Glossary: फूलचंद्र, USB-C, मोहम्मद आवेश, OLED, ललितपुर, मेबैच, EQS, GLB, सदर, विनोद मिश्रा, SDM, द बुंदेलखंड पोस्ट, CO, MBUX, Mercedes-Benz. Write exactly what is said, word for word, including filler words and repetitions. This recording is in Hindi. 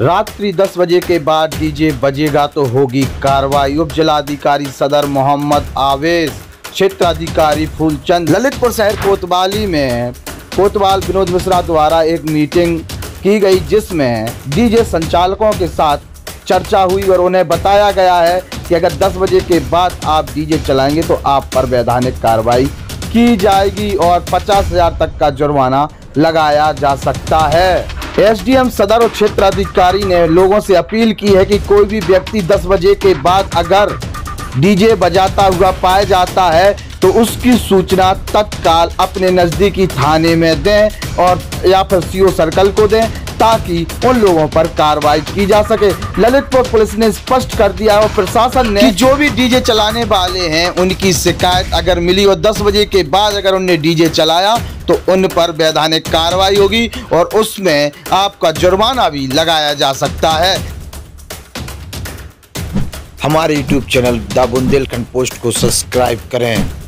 रात्रि दस बजे के बाद डीजे बजेगा तो होगी कार्रवाई। उप जिलाधिकारी सदर मोहम्मद आवेश, क्षेत्राधिकारी फूलचंद्र। ललितपुर शहर कोतवाली में कोतवाल विनोद मिश्रा द्वारा एक मीटिंग की गई, जिसमें डीजे संचालकों के साथ चर्चा हुई और उन्हें बताया गया है कि अगर दस बजे के बाद आप डीजे चलाएंगे तो आप पर वैधानिक कार्रवाई की जाएगी और पचास हजार तक का जुर्माना लगाया जा सकता है। एसडीएम सदर और क्षेत्र अधिकारी ने लोगों से अपील की है कि कोई भी व्यक्ति दस बजे के बाद अगर डीजे बजाता हुआ पाया जाता है तो उसकी सूचना तत्काल अपने नज़दीकी थाने में दें और या फिर सी ओ सर्कल को दें, ताकि उन लोगों पर कार्रवाई की जा सके। ललितपुर पुलिस ने स्पष्ट कर दिया और प्रशासन ने कि जो भी डीजे चलाने वाले हैं उनकी शिकायत अगर मिली और दस बजे के बाद अगर उनने डीजे चलाया तो उन पर वैधानिक कार्रवाई होगी और उसमें आपका जुर्माना भी लगाया जा सकता है। हमारे YouTube channel द बुंदेलखंड पोस्ट को सब्सक्राइब करें।